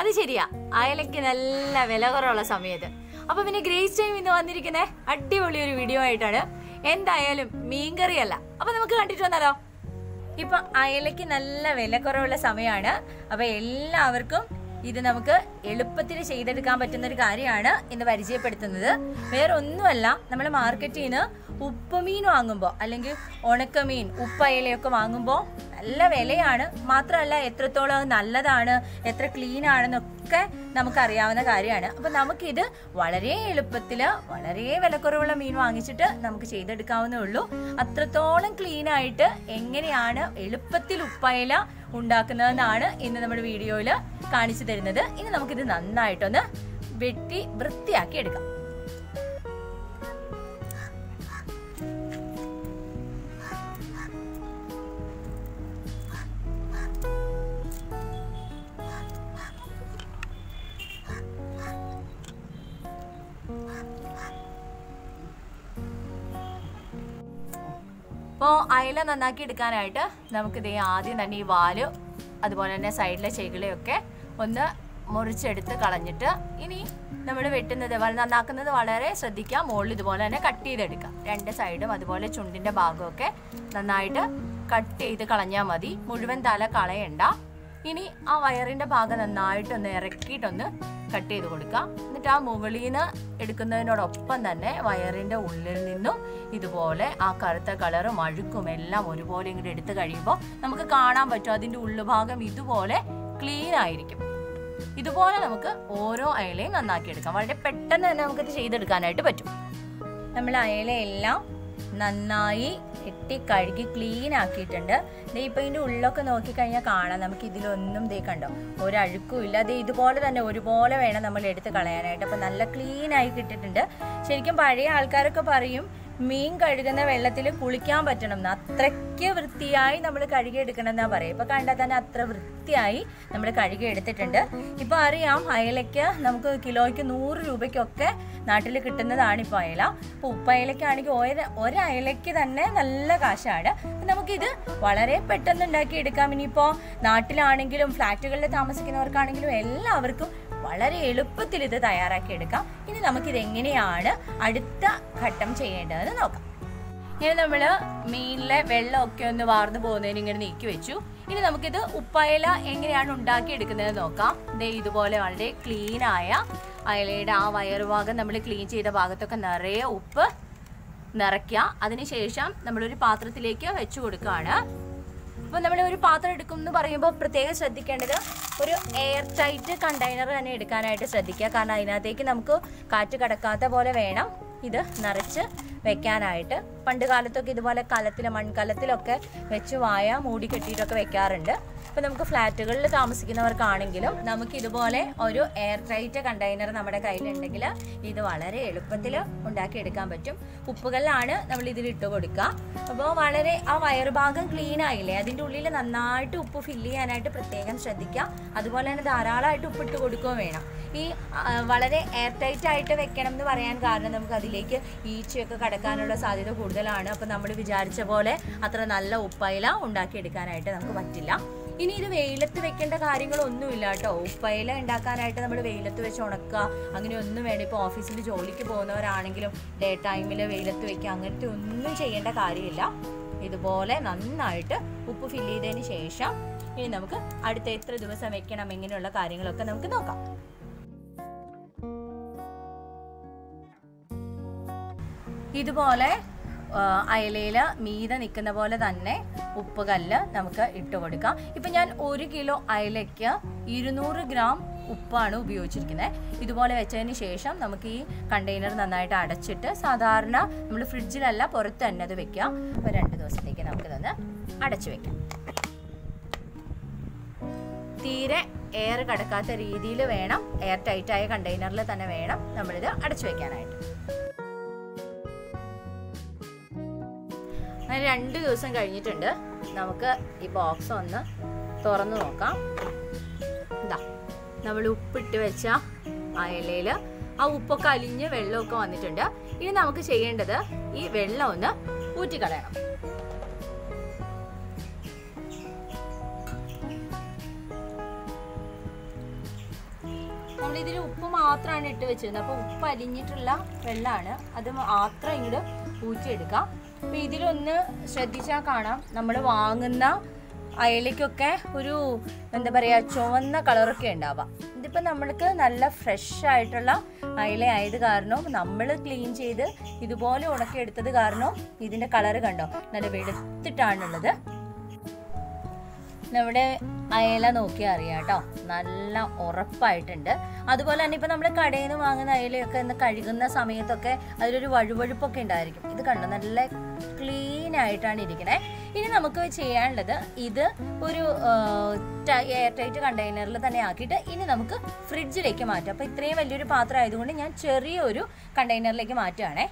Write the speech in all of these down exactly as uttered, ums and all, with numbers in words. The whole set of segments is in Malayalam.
അത് ശരിയാ, അയലയ്ക്ക് നല്ല വില കുറവുള്ള സമയത്ത്. അപ്പൊ പിന്നെ ഗ്രേസ് ടൈം ഇന്ന് വന്നിരിക്കുന്ന അടിപൊളി ഒരു വീഡിയോ ആയിട്ടാണ്. എന്തായാലും മീൻകറി അല്ല, അപ്പൊ നമുക്ക് കണ്ടിട്ട് വന്നാലോ. ഇപ്പൊ അയലയ്ക്ക് നല്ല വില കുറവുള്ള സമയമാണ്. അപ്പൊ എല്ലാവർക്കും ഇത് നമുക്ക് എളുപ്പത്തിൽ ചെയ്തെടുക്കാൻ പറ്റുന്ന ഒരു കാര്യമാണ് ഇന്ന് പരിചയപ്പെടുത്തുന്നത്. വേറെ ഒന്നുമല്ല, നമ്മൾ മാർക്കറ്റിൽ നിന്ന് ഉപ്പുമീൻ വാങ്ങുമ്പോൾ അല്ലെങ്കിൽ ഉണക്കമീൻ ഉപ്പയലയൊക്കെ വാങ്ങുമ്പോൾ നല്ല വിലയാണ്. മാത്രമല്ല എത്രത്തോളം നല്ലതാണ്, എത്ര ക്ലീൻ ആണെന്നൊക്കെ നമുക്കറിയാവുന്ന കാര്യമാണ്. അപ്പം നമുക്കിത് വളരെ എളുപ്പത്തിൽ വളരെ വിലക്കുറവുള്ള മീൻ വാങ്ങിച്ചിട്ട് നമുക്ക് ചെയ്തെടുക്കാവുന്നേ ഉള്ളൂ. അത്രത്തോളം ക്ലീനായിട്ട് എങ്ങനെയാണ് എളുപ്പത്തിൽ ഉപ്പയല ഉണ്ടാക്കുന്നതെന്നാണ് ഇന്ന് നമ്മുടെ വീഡിയോയിൽ കാണിച്ചു തരുന്നത്. ഇനി നമുക്കിത് നന്നായിട്ടൊന്ന് വെട്ടി വൃത്തിയാക്കി എടുക്കാം. അപ്പോൾ അയല നന്നാക്കി എടുക്കാനായിട്ട് നമുക്കിത് ആദ്യം തന്നെ ഈ വാല് അതുപോലെ തന്നെ സൈഡിലെ ചെകിളയൊക്കെ ഒന്ന് മുറിച്ചെടുത്ത് കളഞ്ഞിട്ട് ഇനി നമ്മൾ വെട്ടുന്നത് നന്നാക്കുന്നത് വളരെ ശ്രദ്ധിക്കുക. മുകളിൽ ഇതുപോലെ തന്നെ കട്ട് ചെയ്തെടുക്കുക. രണ്ട് സൈഡും അതുപോലെ ചുണ്ടിൻ്റെ ഭാഗമൊക്കെ നന്നായിട്ട് കട്ട് ചെയ്ത് കളഞ്ഞാൽ മതി. മുഴുവൻ തല കളയണ്ട. ഇനി ആ വയറിൻ്റെ ഭാഗം നന്നായിട്ടൊന്ന് ഇറക്കിയിട്ടൊന്ന് കട്ട് ചെയ്ത് കൊടുക്കുക. എന്നിട്ട് ആ മുകളിൽ നിന്ന് എടുക്കുന്നതിനോടൊപ്പം തന്നെ വയറിൻ്റെ ഉള്ളിൽ നിന്നും ഇതുപോലെ ആ കറുത്ത കളറും അഴുക്കും എല്ലാം ഒരുപോലെ ഇങ്ങോട്ട് എടുത്ത് കഴിയുമ്പോൾ നമുക്ക് കാണാൻ പറ്റും അതിൻ്റെ ഉള്ളുഭാഗം ഇതുപോലെ ക്ലീൻ ആയിരിക്കും. ഇതുപോലെ നമുക്ക് ഓരോ അയലയും നന്നാക്കി എടുക്കാം. വളരെ പെട്ടെന്ന് തന്നെ നമുക്കിത് ചെയ്തെടുക്കാനായിട്ട് പറ്റും. നമ്മൾ അയലയെല്ലാം നന്നായി വെട്ടി കഴുകി ക്ലീൻ ആക്കിയിട്ടുണ്ട്. ദേ ഇപ്പം ഇതിൻ്റെ ഉള്ളിലൊക്കെ നോക്കിക്കഴിഞ്ഞാൽ കാണാം നമുക്ക് ഇതിലൊന്നും ദേ കണ്ടോ ഒരഴുക്കും ഇല്ല. അത് ഇതുപോലെ തന്നെ ഒരുപോലെ വേണം നമ്മൾ എടുത്ത് കളയാനായിട്ട്. അപ്പം നല്ല ക്ലീനായി കിട്ടിയിട്ടുണ്ട്. ശരിക്കും പഴയ ആൾക്കാരൊക്കെ പറയും മീൻ കഴുകുന്ന വെള്ളത്തിൽ കുളിക്കാൻ പറ്റണം എന്ന്. അത്രയ്ക്ക് വൃത്തിയായി നമ്മൾ കഴുകിയെടുക്കണം എന്നാണ് പറയുക. ഇപ്പം കണ്ടാൽ തന്നെ അത്ര വൃത്തിയായി നമ്മൾ കഴുകിയെടുത്തിട്ടുണ്ട്. ഇപ്പം അറിയാം അയലയ്ക്ക് നമുക്ക് കിലോയ്ക്ക് നൂറ് രൂപയ്ക്കൊക്കെ നാട്ടിൽ കിട്ടുന്നതാണ് ഇപ്പോൾ അയല. അപ്പോൾ ഉപ്പയലയ്ക്കാണെങ്കിൽ ഒരു ഒരയലയ്ക്ക് തന്നെ നല്ല കാശാണ്. അപ്പം നമുക്കിത് വളരെ പെട്ടെന്ന് ഉണ്ടാക്കിയെടുക്കാം. ഇനിയിപ്പോൾ നാട്ടിലാണെങ്കിലും ഫ്ലാറ്റുകളിൽ താമസിക്കുന്നവർക്കാണെങ്കിലും എല്ലാവർക്കും വളരെ എളുപ്പത്തിൽ ഇത് തയ്യാറാക്കിയെടുക്കാം. ഇനി നമുക്കിതെങ്ങനെയാണ് അടുത്ത ഘട്ടം ചെയ്യേണ്ടതെന്ന് നോക്കാം. ഇനി നമ്മൾ മീനിലെ വെള്ളമൊക്കെ ഒന്ന് വാർന്നു പോകുന്നതിന് ഇങ്ങനെ നീക്കി വെച്ചു. ഇനി നമുക്കിത് ഉപ്പയല എങ്ങനെയാണ് ഉണ്ടാക്കിയെടുക്കുന്നതെന്ന് നോക്കാം. ദേ ഇതുപോലെ വളരെ ക്ലീനായ അയലയുടെ ആ വയറുഭാഗം നമ്മൾ ക്ലീൻ ചെയ്ത ഭാഗത്തൊക്കെ നിറയെ ഉപ്പ് നിറയ്ക്കുക. അതിനുശേഷം നമ്മളൊരു പാത്രത്തിലേക്ക് വെച്ചു കൊടുക്കുകയാണ്. അപ്പോൾ നമ്മൾ ഒരു പാത്രം എടുക്കും എന്ന് പറയുമ്പോൾ പ്രത്യേകം ശ്രദ്ധിക്കേണ്ടത് ഒരു എയർ ടൈറ്റ് കണ്ടെയ്നർ തന്നെ എടുക്കാനായിട്ട് ശ്രദ്ധിക്കുക. കാരണം അതിനകത്തേക്ക് നമുക്ക് കാറ്റ് കടക്കാത്ത പോലെ വേണം ഇത് നിറച്ച് വെക്കാനായിട്ട്. പണ്ട് കാലത്തൊക്കെ ഇതുപോലെ കലത്തിൽ മൺകലത്തിലൊക്കെ വെച്ച് വായ മൂടി കെട്ടിയിട്ടൊക്കെ വെക്കാറുണ്ട്. അപ്പോൾ നമുക്ക് ഫ്ലാറ്റുകളിൽ താമസിക്കുന്നവർക്കാണെങ്കിലും നമുക്കിതുപോലെ ഒരു എയർ ടൈറ്റ് കണ്ടെയ്നർ നമ്മുടെ കയ്യിലുണ്ടെങ്കിൽ ഇത് വളരെ എളുപ്പത്തിൽ ഉണ്ടാക്കിയെടുക്കാൻ പറ്റും. ഉപ്പുകല്ലാണ് നമ്മൾ ഇതിലിട്ട് കൊടുക്കുക. അപ്പോൾ വളരെ ആ വയറുഭാഗം ക്ലീൻ ആയില്ലേ, അതിൻ്റെ ഉള്ളിൽ നന്നായിട്ട് ഉപ്പ് ഫില്ല് ചെയ്യാനായിട്ട് പ്രത്യേകം ശ്രദ്ധിക്കുക. അതുപോലെ തന്നെ ധാരാളമായിട്ട് ഉപ്പിട്ട് കൊടുക്കുകയും വേണം. ഈ വളരെ എയർ ടൈറ്റ് ആയിട്ട് വെക്കണം എന്ന് പറയാൻ കാരണം നമുക്ക് അതിലേക്ക് ഈച്ചയൊക്കെ കടക്കാനുള്ള സാധ്യത കൂടുതലാണ്. അപ്പോൾ നമ്മൾ വിചാരിച്ച പോലെ അത്ര നല്ല ഉപ്പയല ഉണ്ടാക്കിയെടുക്കാനായിട്ട് നമുക്ക് പറ്റില്ല. ഇനി ഇത് വെയിലത്ത് വെക്കേണ്ട കാര്യങ്ങളൊന്നുമില്ല കേട്ടോ. ഉപ്പയില ഉണ്ടാക്കാനായിട്ട് നമ്മൾ വെയിലത്ത് വെച്ച് ഉണക്കുക അങ്ങനെയൊന്നും വേണ്ട. ഇപ്പോൾ ഓഫീസിൽ ജോലിക്ക് പോകുന്നവരാണെങ്കിലും ഡേ ടൈമിൽ വെയിലത്ത് വെക്കുക അങ്ങനത്തെ ഒന്നും ചെയ്യേണ്ട കാര്യമില്ല. ഇതുപോലെ നന്നായിട്ട് ഉപ്പ് ഫില്ല് ചെയ്തതിന് ശേഷം ഇനി നമുക്ക് അടുത്ത എത്ര ദിവസം വെക്കണം ഇങ്ങനെയുള്ള കാര്യങ്ങളൊക്കെ നമുക്ക് നോക്കാം. ഇതുപോലെ അയലയിൽ മീതെ നിൽക്കുന്ന പോലെ തന്നെ ഉപ്പ് കല്ല് നമുക്ക് ഇട്ട് കൊടുക്കാം. ഇപ്പം ഞാൻ ഒരു കിലോ അയലയ്ക്ക് ഇരുന്നൂറ് ഗ്രാം ഉപ്പാണ് ഉപയോഗിച്ചിരിക്കുന്നത്. ഇതുപോലെ വെച്ചതിന് ശേഷം നമുക്ക് ഈ കണ്ടെയ്നർ നന്നായിട്ട് അടച്ചിട്ട് സാധാരണ നമ്മൾ ഫ്രിഡ്ജിലല്ല പുറത്ത് തന്നെ അത് വെക്കുക. അപ്പോൾ രണ്ട് ദിവസത്തേക്ക് നമുക്കിതൊന്ന് അടച്ചു വെക്കാം. തീരെ എയർ കടക്കാത്ത രീതിയിൽ വേണം, എയർ ടൈറ്റായ കണ്ടെയ്നറിൽ തന്നെ വേണം നമ്മളിത് അടച്ചു വെക്കാനായിട്ട്. അങ്ങനെ രണ്ട് ദിവസം കഴിഞ്ഞിട്ടുണ്ട്. നമുക്ക് ഈ ബോക്സ് ഒന്ന് തുറന്ന് നോക്കാം. ഇതാ നമ്മൾ ഉപ്പിട്ട് വെച്ച അയലയിൽ ആ ഉപ്പൊക്കെ അലിഞ്ഞ് വെള്ളമൊക്കെ വന്നിട്ടുണ്ട്. ഇനി നമുക്ക് ചെയ്യേണ്ടത് ഈ വെള്ളം ഒന്ന് ഊറ്റിക്കളയണം. നമ്മൾ ഇതിൽ ഉപ്പ് മാത്രമാണ് ഇട്ട് വെച്ചിരുന്നത്. അപ്പോൾ ഉപ്പ് അലിഞ്ഞിട്ടുള്ള വെള്ളമാണ്, അത് മാത്രം ഇങ്ങോട്ട് ഊറ്റിയെടുക്കാം. അപ്പോൾ ഇതിലൊന്ന് ശ്രദ്ധിച്ചാൽ കാണാം, നമ്മൾ വാങ്ങുന്ന അയലയ്ക്കൊക്കെ ഒരു എന്താ പറയുക ചുവന്ന കളറൊക്കെ ഉണ്ടാവാം. ഇതിപ്പോൾ നമ്മൾക്ക് നല്ല ഫ്രഷ് ആയിട്ടുള്ള അയല ആയത് കാരണം, നമ്മൾ ക്ലീൻ ചെയ്ത് ഇതുപോലെ ഉണക്കിയെടുത്തത് കാരണം ഇതിൻ്റെ കളറ് കണ്ടോ നല്ല വെളുത്തിട്ടാണുള്ളത്. നമ്മുടെ അയല നോക്കിയാൽ അറിയാം കേട്ടോ, നല്ല ഉറപ്പായിട്ടുണ്ട്. അതുപോലെ തന്നെ ഇപ്പോൾ നമ്മൾ കടയിൽ നിന്ന് വാങ്ങുന്ന അയലയൊക്കെ ഒന്ന് കഴുകുന്ന സമയത്തൊക്കെ അതിലൊരു വഴുവഴുപ്പൊക്കെ ഉണ്ടായിരിക്കും. ഇത് കണ്ടോ നല്ല ക്ലീൻ ആയിട്ടാണ് ഇരിക്കണേ. ഇനി നമുക്ക് ചെയ്യാനുള്ളത് ഇത് ഒരു എയർ ടൈറ്റ് കണ്ടെയ്നറിൽ തന്നെ ആക്കിയിട്ട് ഇനി നമുക്ക് ഫ്രിഡ്ജിലേക്ക് മാറ്റാം. അപ്പോൾ ഇത്രയും വലിയൊരു പാത്രം ആയതുകൊണ്ട് ഞാൻ ചെറിയൊരു കണ്ടെയ്നറിലേക്ക് മാറ്റുകയാണേ.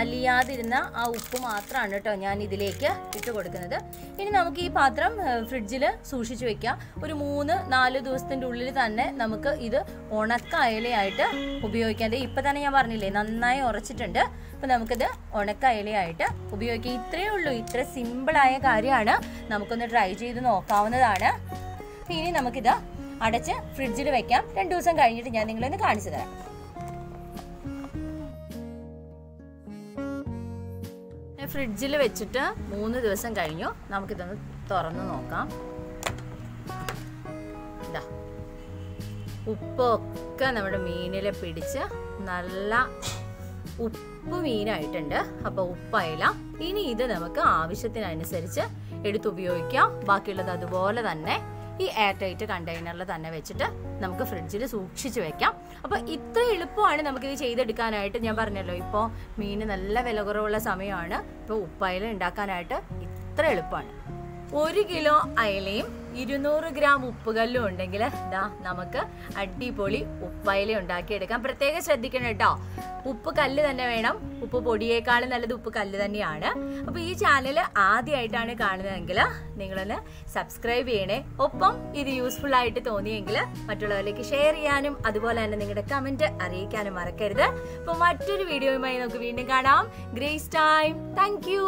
അലിയാതിരുന്ന ആ ഉപ്പ് മാത്രമാണ് കേട്ടോ ഞാൻ ഇതിലേക്ക് ഇട്ട് കൊടുക്കുന്നത്. ഇനി നമുക്ക് ഈ പാത്രം ഫ്രിഡ്ജിൽ സൂക്ഷിച്ചു വെക്കാം. ഒരു മൂന്ന് നാല് ദിവസത്തിൻ്റെ ഉള്ളിൽ തന്നെ നമുക്ക് ഇത് ഉണക്ക അയലയായിട്ട് ഉപയോഗിക്കാം. ഇപ്പം തന്നെ ഞാൻ പറഞ്ഞില്ലേ നന്നായി ഉറച്ചിട്ടുണ്ട്. അപ്പം നമുക്കിത് ഉണക്ക അയലയായിട്ട് ഉപയോഗിക്കാം. ഇത്രയേ ഉള്ളൂ, ഇത്ര സിമ്പിളായ കാര്യമാണ്. നമുക്കൊന്ന് ട്രൈ ചെയ്ത് നോക്കാവുന്നതാണ്. ഇനി നമുക്കിത് അടച്ച് ഫ്രിഡ്ജിൽ വെക്കാം. രണ്ട് ദിവസം കഴിഞ്ഞിട്ട് ഞാൻ നിങ്ങളൊന്ന് കാണിച്ചു തരാം. ഫ്രിഡ്ജിൽ വെച്ചിട്ട് മൂന്ന് ദിവസം കഴിഞ്ഞു. നമുക്കിതൊന്ന് തുറന്ന് നോക്കാം. ഇതാ ഉപ്പൊക്കെ നമ്മുടെ മീനിലെ പിടിച്ച് നല്ല ഉപ്പ് മീനായിട്ടുണ്ട്. അപ്പോൾ ഉപ്പയില ഇനി ഇത് നമുക്ക് ആവശ്യത്തിനനുസരിച്ച് എടുത്തുപയോഗിക്കാം. ബാക്കിയുള്ളത് അതുപോലെ തന്നെ ഈ എയർ ടൈറ്റ് കണ്ടെയ്നറിൽ തന്നെ വെച്ചിട്ട് നമുക്ക് ഫ്രിഡ്ജിൽ സൂക്ഷിച്ച് വെക്കാം. അപ്പോൾ ഇത്ര എളുപ്പമാണ് നമുക്കിത് ചെയ്തെടുക്കാനായിട്ട്. ഞാൻ പറഞ്ഞല്ലോ ഇപ്പോൾ മീൻ നല്ല വില കുറവുള്ള സമയമാണ്. ഇപ്പോൾ ഉപ്പയില ഉണ്ടാക്കാനായിട്ട് ഇത്ര എളുപ്പമാണ്. ഒരു കിലോ അയലയും ഇരുന്നൂറ് ഗ്രാം ഉപ്പുകല്ലും ഉണ്ടെങ്കിൽ ഇതാ നമുക്ക് അടിപൊളി ഉപ്പയില ഉണ്ടാക്കിയെടുക്കാം. പ്രത്യേകം ശ്രദ്ധിക്കണം കേട്ടോ, ഉപ്പ് കല്ല് തന്നെ വേണം. ഉപ്പ് പൊടിയേക്കാളും നല്ലത് ഉപ്പ് കല്ല് തന്നെയാണ്. അപ്പോൾ ഈ ചാനൽ ആദ്യമായിട്ടാണ് കാണുന്നതെങ്കിൽ നിങ്ങളൊന്ന് സബ്സ്ക്രൈബ് ചെയ്യണേ. ഒപ്പം ഇത് യൂസ്ഫുൾ ആയിട്ട് തോന്നിയെങ്കിൽ മറ്റുള്ളവരിലേക്ക് ഷെയർ ചെയ്യാനും അതുപോലെ തന്നെ നിങ്ങളുടെ കമൻറ്റ് അറിയിക്കാനും മറക്കരുത്. അപ്പോൾ മറ്റൊരു വീഡിയോയുമായി നമുക്ക് വീണ്ടും കാണാം. Grace time. Thank U.